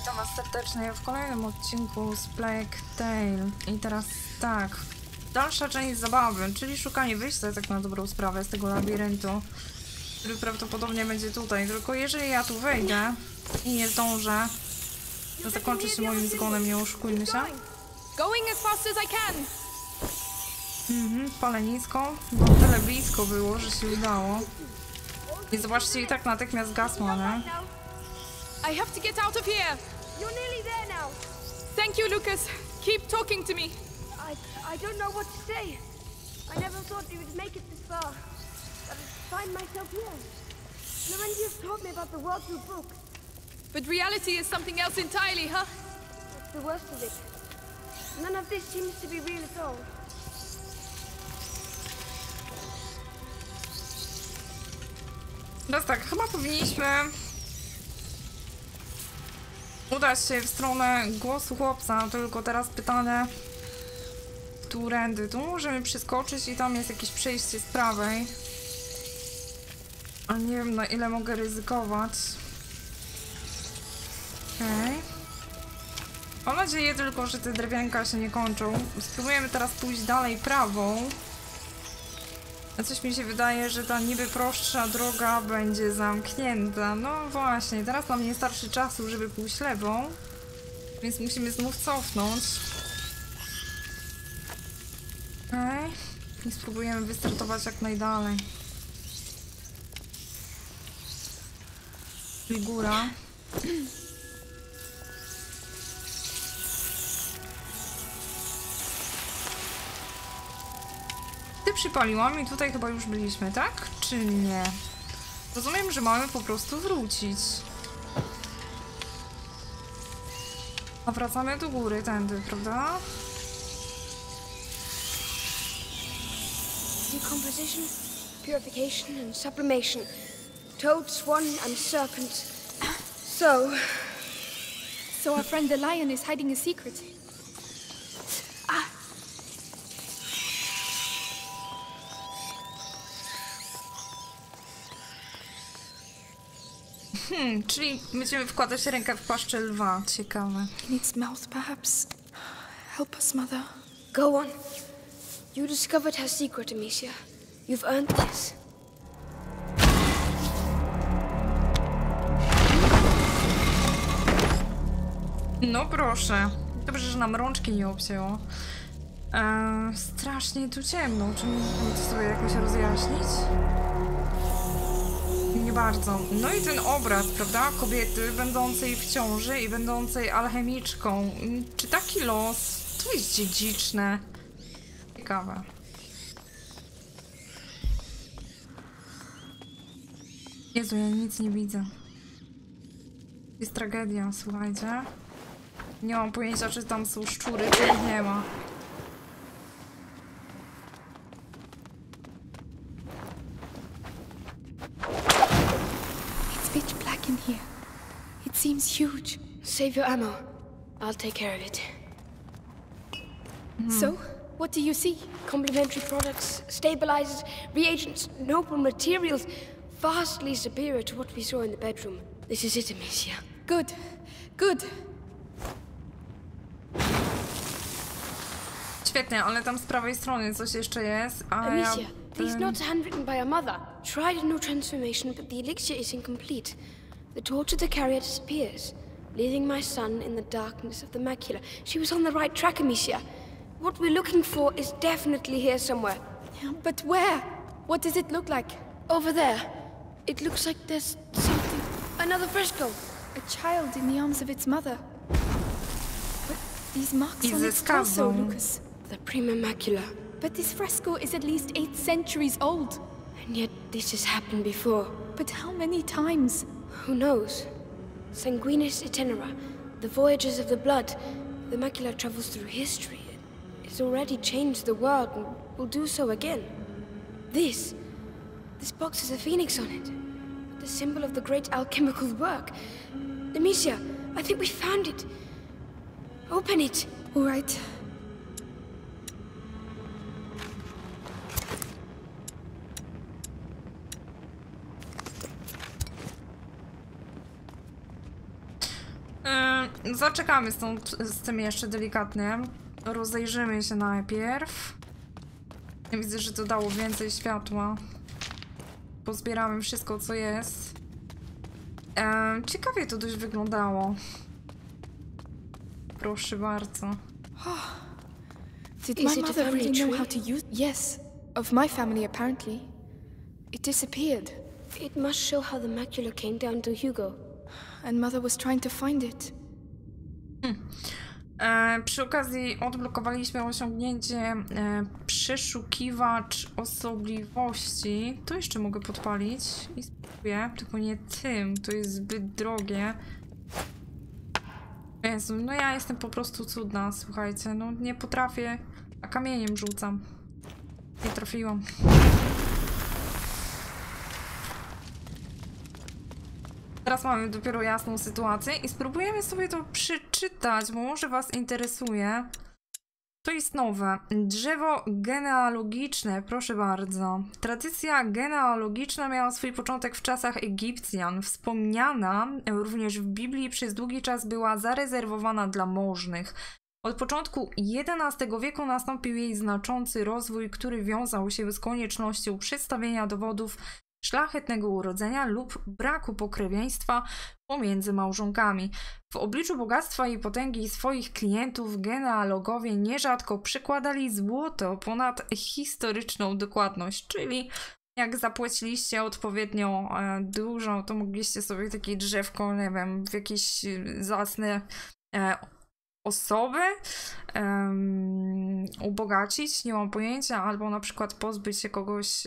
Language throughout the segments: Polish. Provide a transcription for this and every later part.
Witam was serdecznie w kolejnym odcinku z Plague Tale. I teraz tak, dalsza część zabawy, czyli szukanie wyjścia tak na dobrą sprawę z tego labiryntu, który prawdopodobnie będzie tutaj, tylko jeżeli ja tu wejdę i nie zdążę, to zakończy się moim zgonem, nie oszukujmy się. Palenisko, bo tyle blisko było, że się udało. I zobaczcie, i tak natychmiast gasła, nie? I have to get out of here. You're nearly there now. Thank you, Lucas. Keep talking to me. I don't know what to say. I never thought you would make it this far. I would find myself here. Lorenzius taught me about the world through books. But reality is something else entirely, huh? That's the worst of it. None of this seems to be real at all. Teraz tak, chyba powinniśmy udać się w stronę głosu chłopca, tylko teraz pytanie, którędy? Tu możemy przeskoczyć i tam jest jakieś przejście z prawej. A nie wiem, na ile mogę ryzykować. Okej. Mam nadzieję tylko, że te drewienka się nie kończą. Spróbujemy teraz pójść dalej prawą. Coś mi się wydaje, że ta niby prostsza droga będzie zamknięta. No właśnie, teraz nam nie starczy czasu, żeby pójść lewą, więc musimy znów cofnąć. Okej. I spróbujemy wystartować jak najdalej. I góra. Przypaliłam i tutaj chyba już byliśmy, tak? Czy nie? Rozumiem, że mamy po prostu wrócić. A wracamy do góry tędy, prawda? Decomposition, purification and sublimation. Toad, swan and serpent. So our friend the lion is hiding a secret. Czyli będziemy wkładać rękę w płaszcz lwa. Ciekawe. He needs mouth, perhaps. Help us, mother. Go on. You discovered her secret, Amicia. You've earned this. No proszę. Dobrze, że nam rączki nie obcięło. Strasznie tu ciemno. Czy możemy to sobie jakoś rozjaśnić? Nie bardzo. No i ten obraz, prawda? Kobiety będącej w ciąży i będącej alchemiczką. Czy taki los? To jest dziedziczne. Ciekawe. Jezu, ja nic nie widzę. Jest tragedia, słuchajcie. Nie mam pojęcia, czy tam są szczury, czy ich nie ma. Seems huge. Save your ammo. I'll take care of it. So, what do you see? Complementary products, stabilizers, reagents, noble materials, vastly superior to what we saw in the bedroom. This is it, Amicia. Good. Good. Świetnie, ale tam z prawej strony coś jeszcze jest, a Amicia, these notes handwritten by our mother. Tried a new transformation, but the elixir is incomplete. The torch of the carrier disappears, leaving my son in the darkness of the macula. She was on the right track, Amicia. What we're looking for is definitely here somewhere. Yeah, but where? What does it look like? Over there. It looks like there's something... Another fresco. A child in the arms of its mother. But these marks on its torso, Lucas. The prima macula. But this fresco is at least 8 centuries old. And yet this has happened before. But how many times? Who knows? Sanguinis itinera, the voyages of the blood, the macula travels through history. It's already changed the world and will do so again. This box has a phoenix on it, the symbol of the great alchemical work. Amicia, I think we found it. Open it. All right. Zaczekamy z tym jeszcze delikatnie. Rozejrzymy się najpierw. Ja widzę, że to dało więcej światła. Pozbieramy wszystko, co jest. Ciekawie to dość wyglądało. Proszę bardzo. Did my mother really know how to use? Yes, of my family apparently. It disappeared. It must show how the macula came down to Hugo. And mother was trying to find it. Przy okazji odblokowaliśmy osiągnięcie przeszukiwacz osobliwości. To jeszcze mogę podpalić i spróbuję, tylko nie tym, to jest zbyt drogie. Jezu, no ja jestem po prostu cudna, słuchajcie, no nie potrafię, a kamieniem rzucam. Nie trafiłam. Teraz mamy dopiero jasną sytuację i spróbujemy sobie to przeczytać, bo może was interesuje. To jest nowe. Drzewo genealogiczne, proszę bardzo. Tradycja genealogiczna miała swój początek w czasach Egipcjan. Wspomniana również w Biblii przez długi czas była zarezerwowana dla możnych. Od początku XI wieku nastąpił jej znaczący rozwój, który wiązał się z koniecznością przedstawienia dowodów szlachetnego urodzenia lub braku pokrewieństwa pomiędzy małżonkami. W obliczu bogactwa i potęgi swoich klientów genealogowie nierzadko przykładali złoto ponad historyczną dokładność, czyli jak zapłaciliście odpowiednio dużo, to mogliście sobie takie drzewko, nie wiem, w jakieś zacne osoby ubogacić, nie mam pojęcia, albo na przykład pozbyć się kogoś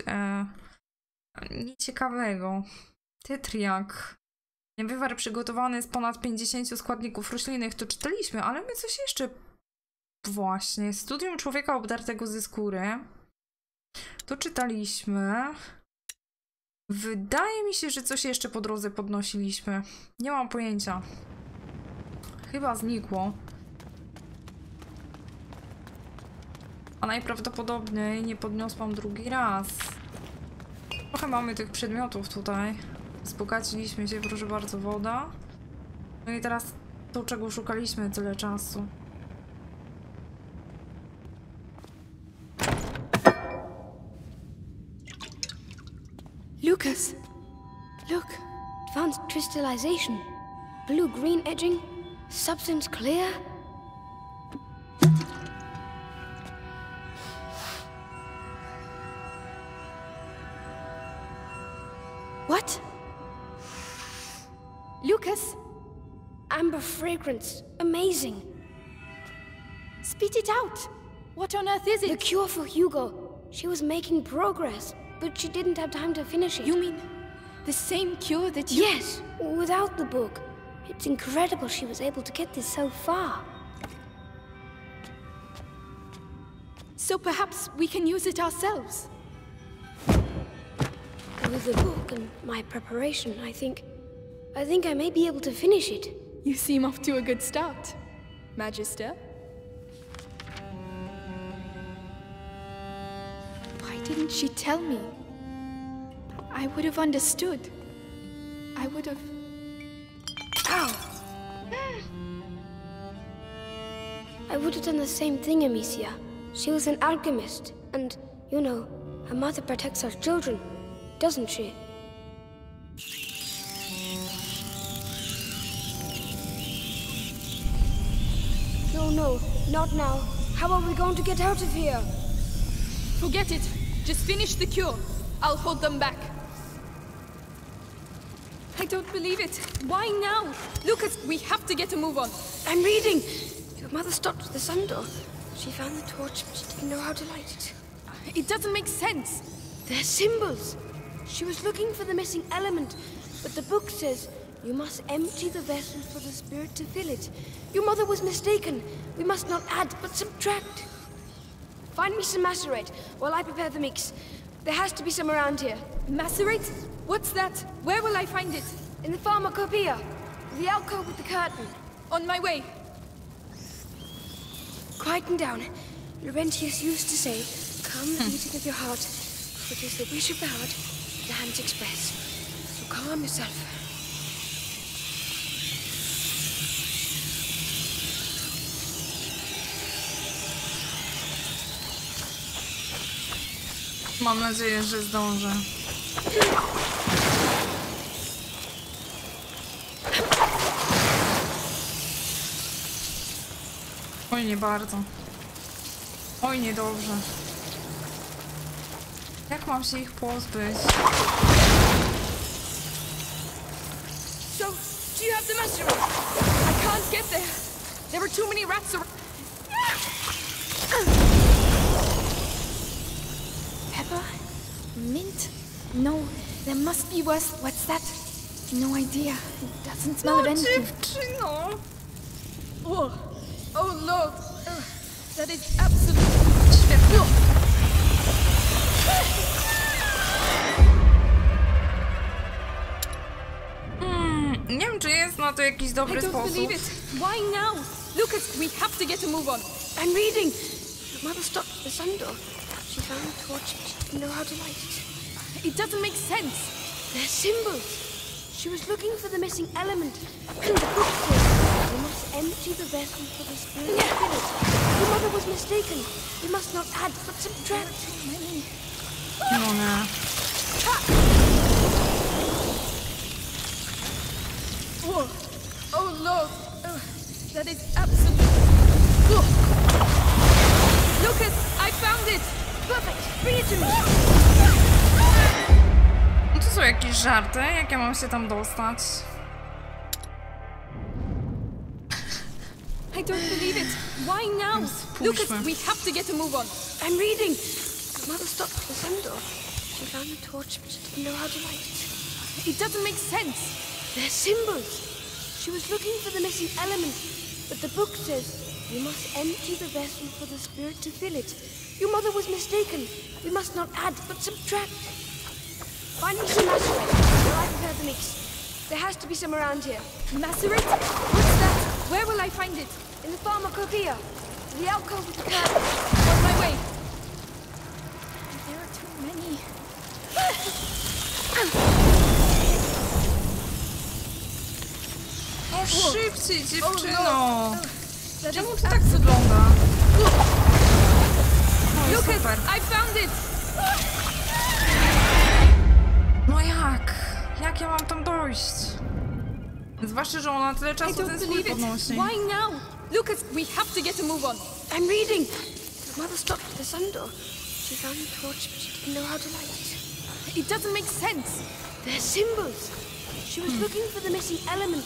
nieciekawego. Tetriak. Niewywar przygotowany z ponad 50 składników roślinnych, to czytaliśmy, ale my coś jeszcze... Właśnie. Studium człowieka obdartego ze skóry. To czytaliśmy. Wydaje mi się, że coś jeszcze po drodze podnosiliśmy. Nie mam pojęcia. Chyba znikło. A najprawdopodobniej nie podniosłam drugi raz. Trochę mamy tych przedmiotów tutaj. Zbogaciliśmy się, proszę bardzo, woda. No i teraz to, czego szukaliśmy tyle czasu. Lucas! Look! Advanced crystallization. Blue-green edging. Substance clear. What? Lucas? Amber fragrance. Amazing. Spit it out. What on earth is it? The cure for Hugo. She was making progress, but she didn't have time to finish it. You mean the same cure that you... Yes, without the book. It's incredible she was able to get this so far. So perhaps we can use it ourselves. With the book and my preparation, I think I may be able to finish it. You seem off to a good start, Magister. Why didn't she tell me? I would have understood. I would have... Ow! I would have done the same thing, Amicia. She was an alchemist, and, you know, a mother protects her children. Doesn't she? No, no, not now. How are we going to get out of here? Forget it. Just finish the cure. I'll hold them back. I don't believe it. Why now? Lucas, we have to get a move on. I'm reading. Your mother stopped at the sun door. She found the torch, but she didn't know how to light it. It doesn't make sense. They're symbols. She was looking for the missing element, but the book says you must empty the vessel for the spirit to fill it. Your mother was mistaken. We must not add, but subtract. Find me some macerate while I prepare the mix. There has to be some around here. Macerate? What's that? Where will I find it? In the pharmacopoeia. The alcove with the curtain. On my way. Quieten down. Laurentius used to say, come beating of your heart, which is the wish of the heart. The hands express. So calm yourself. Mam nadzieję, że zdążę. Oj, nie bardzo. Oj, niedobrze. Jak mam się ich pozbyć? So, do you have the mushroom? I can't get there. There were too many rats around. Pepper? Mint? No, there must be worse. What's that? No idea. It doesn't smell of anything. No, oh, oh Lord. That is absolutely... No. Nie wiem, czy jest na to jakiś dobry sposób. Why now? Lucas, we have to get a move on. I'm reading. Mother stopped the sun door. She found a torch. She didn't know how to light it. It doesn't make sense. They're symbols. She was looking for the missing element. And the book says we must empty the vessel for the spirit to fill it. Your mother was mistaken. We must not add but subtract. No, no. Whoa. Oh Lord, oh, that is absolute. Look. Lucas, I found it. Perfect. Bring it to me. No to są jakieś żarty, jak ja mam się tam dostać? I don't believe it. Why now? Lucas, we have to get a move on. I'm reading. Mother stopped at the sun door. She found a torch, but she didn't know how to light it. It doesn't make sense. They're symbols. She was looking for the missing element, but the book says we must empty the vessel for the spirit to fill it. Your mother was mistaken. We must not add, but subtract. Finding some macerate. Well, I prepared the mix. There has to be some around here. Macerate? What's that? Where will I find it? In the pharmacopoeia. The alcove with the curtain. On my way. Many. O, szybciej, dziewczyno! Czemu to tak wygląda? No, super. I found it! No jak? Jak ja mam tam dojść? Zwłaszcza, że ona tyle czasu ten swój podnosi. Why now? Lucas, we have to get a move on. I'm reading. Mother stopped the sun door. She found a torch, but she didn't know how to light it. It doesn't make sense. They're symbols. She was looking for the missing element,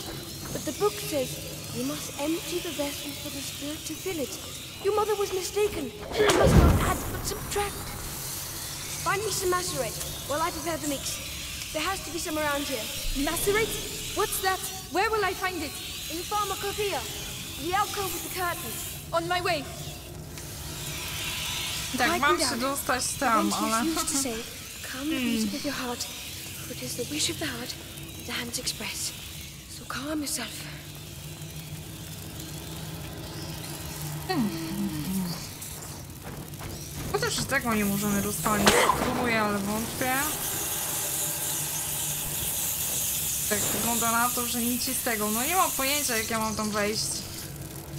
but the book says we must empty the vessel for the spirit to fill it. Your mother was mistaken. We must not add but subtract. Find me some macerate while I prepare the mix. There has to be some around here. Macerate? What's that? Where will I find it? In the pharmacopoeia. The alcove with the curtain. On my way. Tak, mam się dostać tam, ale... Bo też z tego nie możemy rozpalić. Próbuję, ale wątpię. Tak wygląda na to, że nic z tego. No nie mam pojęcia, jak ja mam tam wejść.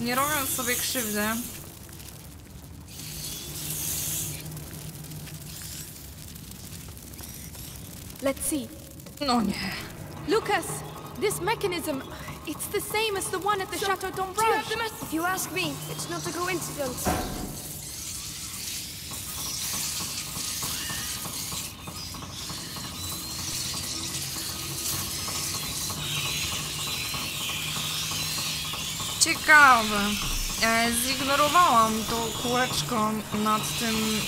Nie robiąc sobie krzywdy. Let's see. No nie. Lucas, this mechanism, it's the same as the one at the Chateau d'Ambras. If you ask me, it's not a coincidence. Ciekawe. Zignorowałam to kółeczko nad tym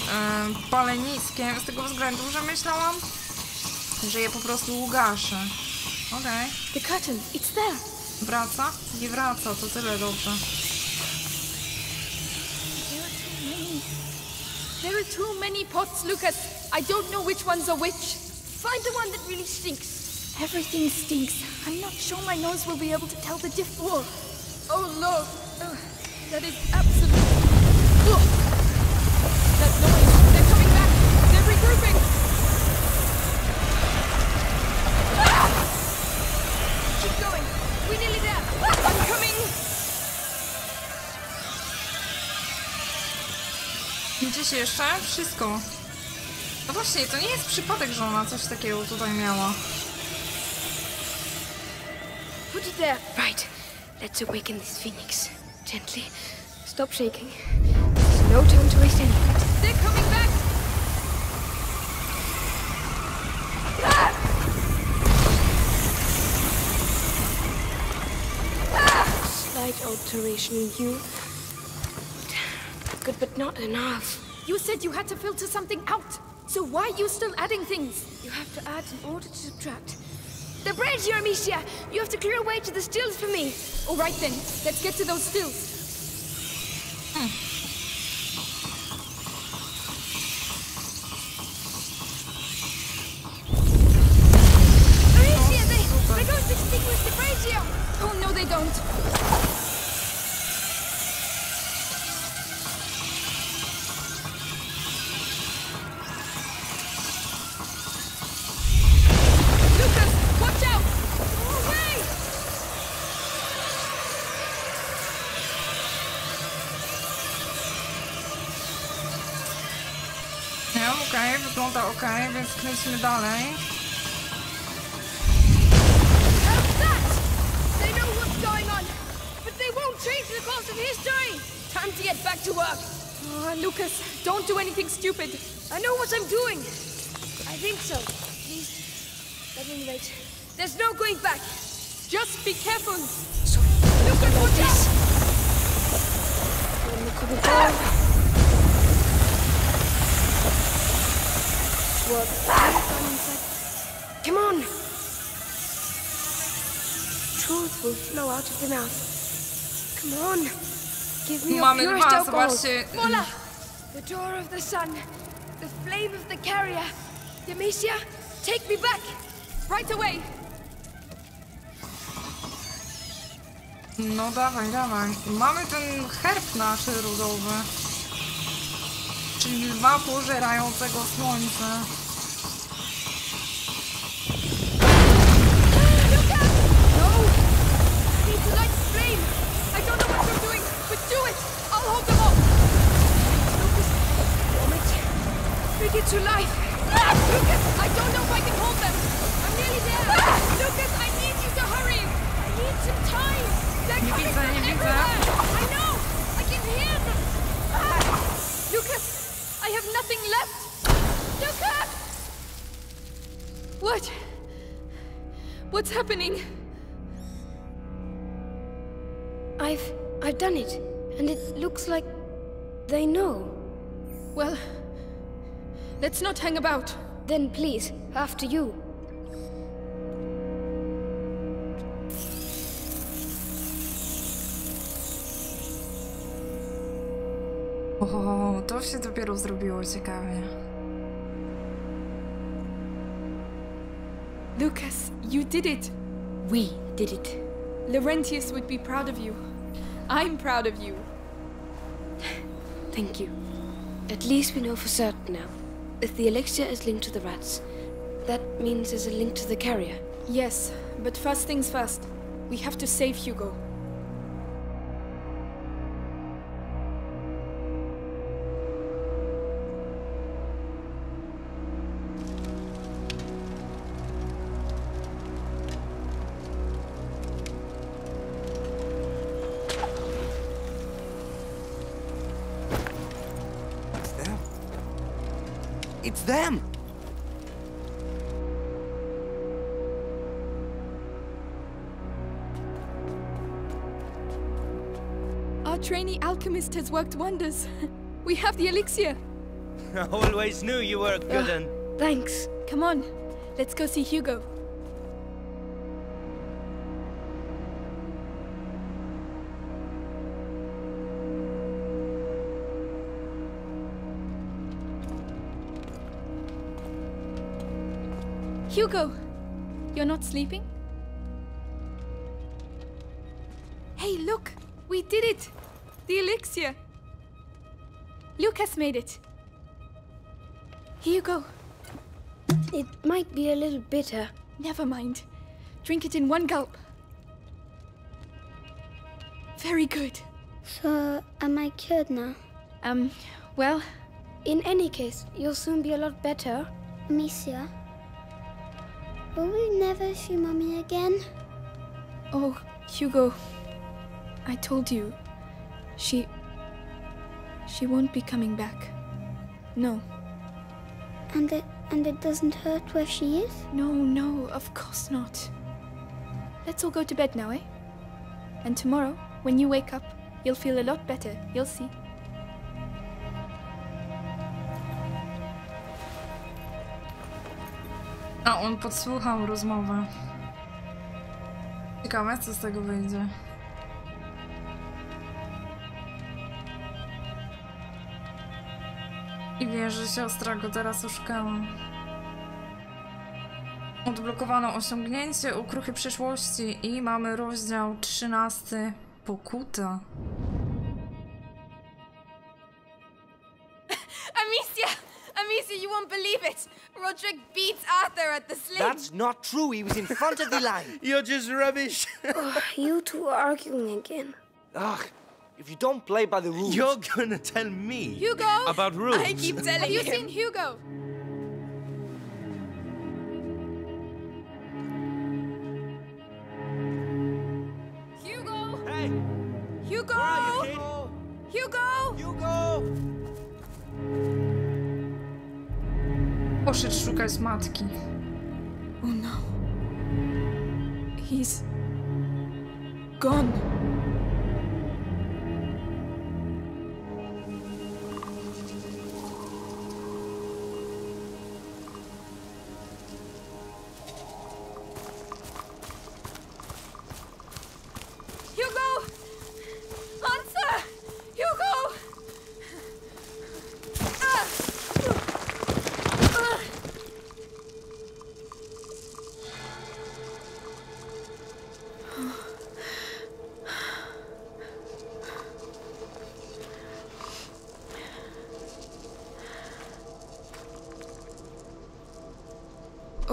paleniskiem z tego względu, że myślałam, że je po prostu ugaszę. Okej. The curtain, it's there. Wraca? Nie wraca, to tyle dobrze. There are too many pots, Lucas. I don't know which ones are which. Find the one that really stinks. Everything stinks. I'm not sure my nose will be able to tell the difference. Oh Lord, oh, that is absolute. Oh. That noise. They're coming back. They're regrouping. We're nearly there! I'm coming! Gdzieś jeszcze? Wszystko. No właśnie, to nie jest przypadek, że ona coś takiego tutaj miała. Put it there. Right. Let's awaken this phoenix. Gently. Stop shaking. There's no time to waste any. They're coming back. Slight alteration in you. Good, but not enough. You said you had to filter something out. So why are you still adding things? You have to add in order to subtract. The bridge, Amicia! You have to clear a way to the stills for me! Alright then, let's get to those stills! Amicia, they don't distinguish the bridge! Oh no, they don't! Okej, wygląda okej, więc kręcimy dalej. Time to get back to work. Lucas, don't do anything stupid. I know what I'm doing. I think so. Please, let me wait. There's no going back. Just be careful. Sorry. Lucas, watch out. Come on! Truth will flow out of the mouth. Come on! Give me your purest alcohol. Mola! The door of the sun. The flame of the carrier. Amicia, take me back! Right away! No dawaj, dawaj. Mamy ten herb nasz rudowy. Czyli lwa pożerającego słońca. To life! Lucas, I don't know if I can hold them! I'm nearly there! Lucas, I need you to hurry! I need some time! They're coming from everywhere! I know! I can hear them! Lucas, I have nothing left! Lucas! What? What's happening? I've done it, and it looks like they know. Well... Let's not hang about. Then please, after you. O, to się dopiero zrobiło ciekawie. Lucas, you did it. We did it. Lorenzius would be proud of you. I'm proud of you. Thank you. At least we know for certain now. If the elixir is linked to the rats, that means there's a link to the carrier. Yes, but first things first. We have to save Hugo. It's them! Our trainee alchemist has worked wonders. We have the elixir. I always knew you were a good one. Thanks. Come on, let's go see Hugo. Hugo, you're not sleeping? Hey, look! We did it! The elixir! Lucas made it! Here you go. It might be a little bitter. Never mind. Drink it in one gulp. Very good. So, am I cured now? Well, In any case, you'll soon be a lot better. Amicia, will we never see Mommy again? Oh, Hugo, I told you, she won't be coming back. No. And it doesn't hurt where she is? No, no, of course not. Let's all go to bed now, eh? And tomorrow, when you wake up, you'll feel a lot better, you'll see. A on podsłuchał rozmowę. Ciekawe, co z tego wyjdzie. I wie, że siostra go teraz oszukała. Odblokowano osiągnięcie ukruchy przyszłości i mamy rozdział 13. Pokuta. Amicia, you won't believe it! Roderick beats Arthur at the sling! That's not true, he was in front of the line! You're just rubbish! Oh, you two are arguing again. Ugh, if you don't play by the rules... You're gonna tell me... Hugo! About rules! I keep telling you! Have you seen Hugo? Hugo! Hey! Hugo! Where are you, kid? Hugo! Hugo! Poszedł szukać matki. Oh no. He's gone.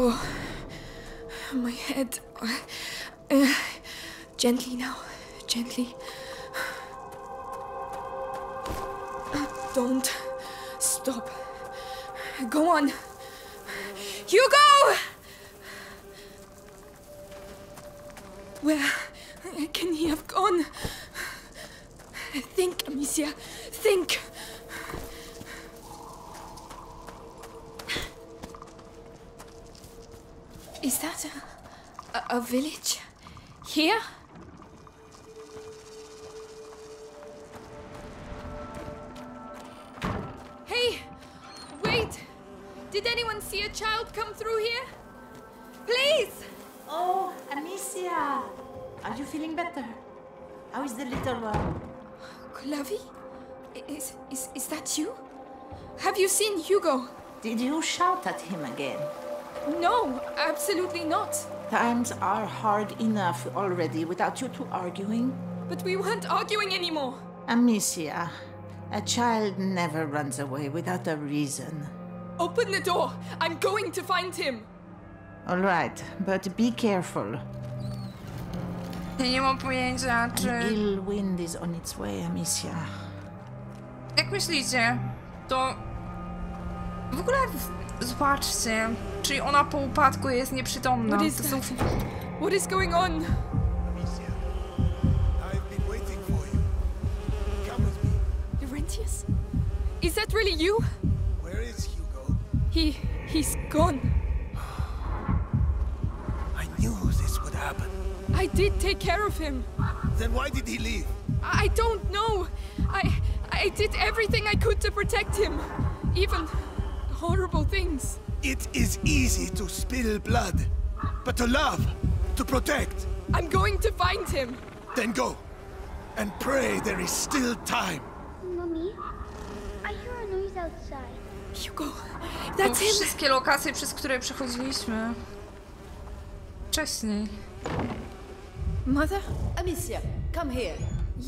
Oh, my head. Gently now, gently. Don't stop. Go on. Hugo! Where can he have gone? Think, Amicia, think. Is that a village? Here? Hey! Wait! Did anyone see a child come through here? Please! Oh, Amicia! Are you feeling better? How is the little one? Clavy? Is that you? Have you seen Hugo? Did you shout at him again? No, absolutely not. Times are hard enough already without you two arguing. But we weren't arguing anymore. Amicia, a child never runs away without a reason. Open the door. I'm going to find him. All right, but be careful. An ill wind is on its way, Amicia. Jak myślicie, to w ogóle... Zobaczcie, czyli ona po upadku jest nieprzytomna. What is going on? Amicia, I've been waiting for you. Come with me. Lorenzius? Is that really you? Where is Hugo? He's gone. I knew this would happen. I did take care of him. Then why did he leave? I don't know. I did everything I could to protect him. Even horrible things. It is easy to spill blood, but to love, to protect. I'm going to find him. Then go, and pray there is still time. Mommy, I hear a noise outside. Hugo, that's him. Wszystkie lokacje, przez które przechodziliśmy wcześniej. Mother? Amicia, come here.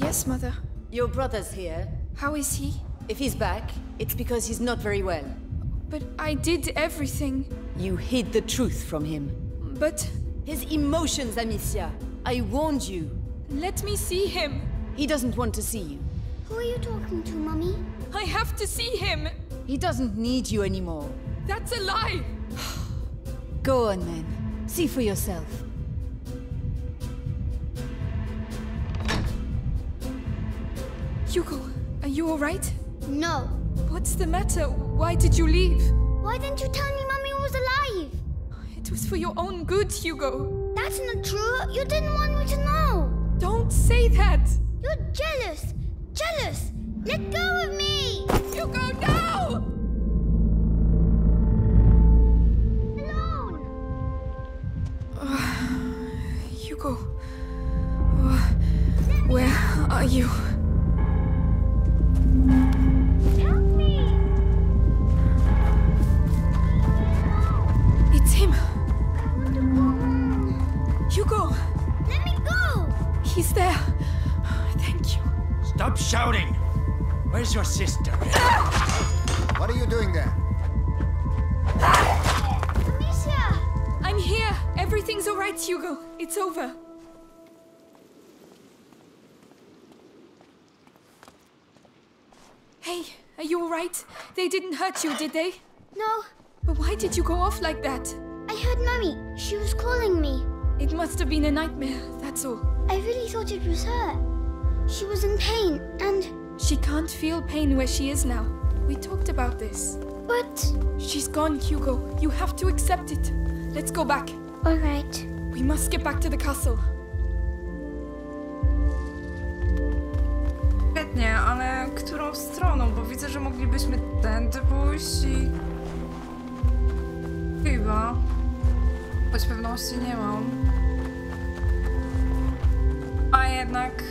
Yes, mother. Your brother's here. How is he? If he's back, it's because he's not very well. But I did everything. You hid the truth from him. But... His emotions, Amicia. I warned you. Let me see him. He doesn't want to see you. Who are you talking to, Mommy? I have to see him. He doesn't need you anymore. That's a lie! Go on then. See for yourself. Hugo, are you alright? No. What's the matter? Why did you leave? Why didn't you tell me Mommy was alive? It was for your own good, Hugo. That's not true. You didn't want me to know. Don't say that! You're jealous! Jealous! Let go of me! Hugo, no! Hugo, where are you? Help me! It's him! I want to go home. Hugo! Let me go! He's there! Thank you. Stop shouting! Where's your sister? What are you doing there? Amicia! I'm here! Everything's all right, Hugo. It's over. Hey, are you all right? They didn't hurt you, did they? No. But why did you go off like that? I heard Mommy. She was calling me. It must have been a nightmare, that's all. I really thought it was her. She was in pain, and... She can't feel pain where she is now. We talked about this. But... She's gone, Hugo. You have to accept it. Let's go back. All right. We must get back to the castle. Świetnie, ale którą stroną? Bo widzę, że moglibyśmy tędy pójść i... Chyba. Choć pewności nie mam. A jednak...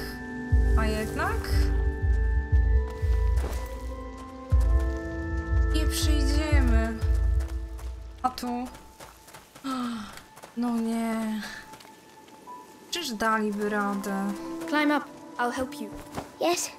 Nie przyjdziemy. A tu... No nie... Czyż daliby radę? Climb up. I'll help you. Yes.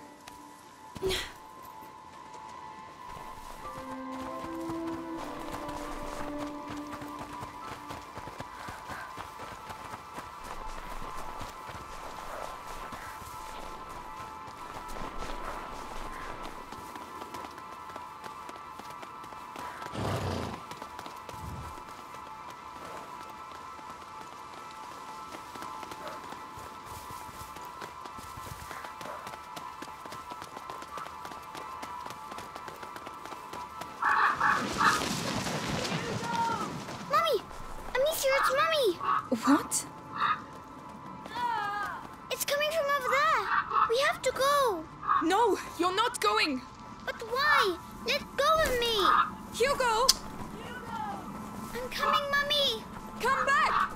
What? It's coming from over there. We have to go. No, you're not going. But why? Let go of me. Hugo! I'm coming, Mommy. Come back.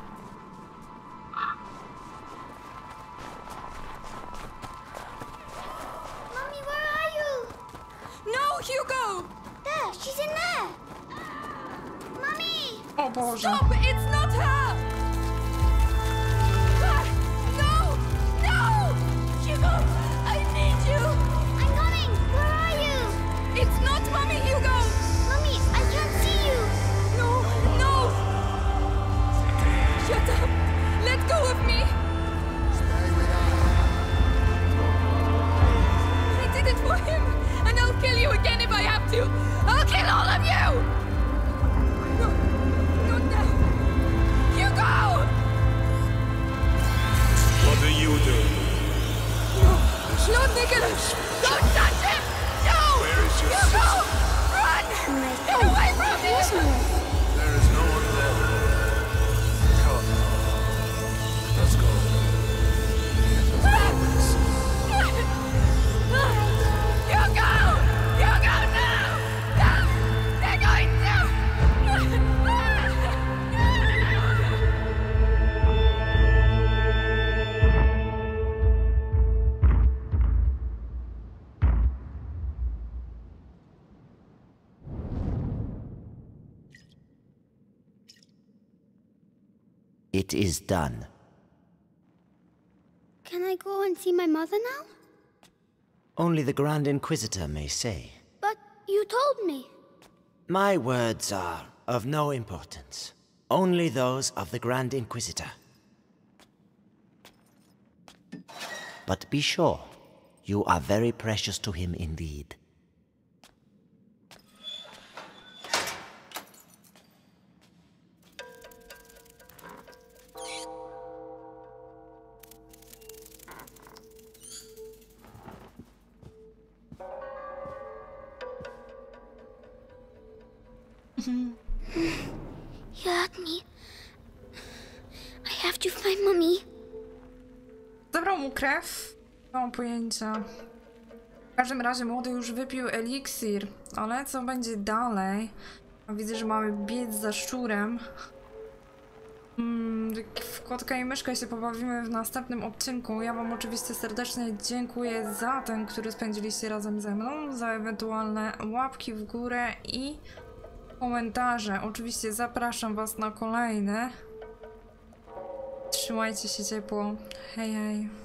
Mommy, where are you? No, Hugo. There, she's in there. Mommy. Oh, Boże. Stop, it's not her. I need you! I'm coming! Where are you? It's not Mommy, Hugo! Mommy, I can't see you! No, no! Shut up! Let go of me! Stay with us! I did it for him! And I'll kill you again if I have to! I'll kill all of you! Nicholas! Don't touch him! No! Where is your sister? Hugo! Run! Get away from me! There is no one there. Come. Let's go. Hugo! Hugo, no! No! They're going It is done. Can I go and see my mother now? Only the Grand Inquisitor may say. But you told me. My words are of no importance. Only those of the Grand Inquisitor. But be sure, you are very precious to him indeed. You hurt me. I have to find mommy. Zabrał mu krew. Nie mam pojęcia. W każdym razie młody już wypił eliksir, ale co będzie dalej? Widzę, że mamy biec za szczurem. W kotka i myszkę się pobawimy w następnym odcinku. Ja wam oczywiście serdecznie dziękuję za ten, który spędziliście razem ze mną, za ewentualne łapki w górę i komentarze. Oczywiście zapraszam was na kolejne. Trzymajcie się ciepło. Hej, hej.